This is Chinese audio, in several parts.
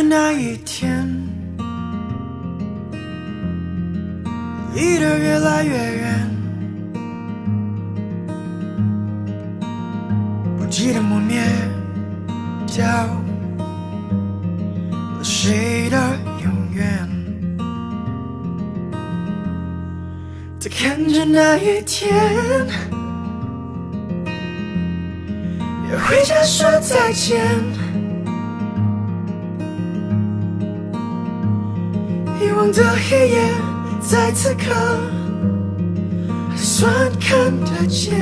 着那一天，离得越来越远。不记得抹灭掉了谁的永远。再看着那一天，也会想说再见。 遗忘的黑夜，在此刻还算看得见，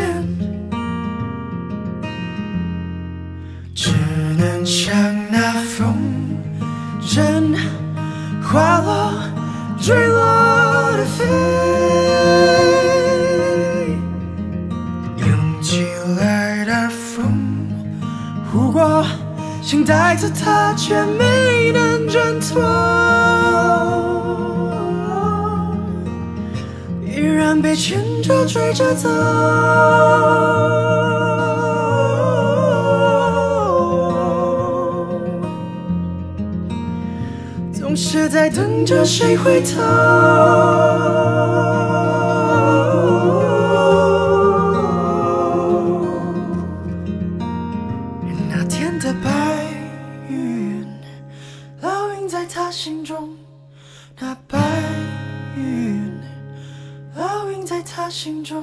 只能像那风筝滑落、坠落的飞，涌起来的风呼过，想带走它，却没能挣脱。 依然被牵着、追着走，总是在等着谁回头。那天的白云，烙印在他心中。那白云。 烙印在他心中。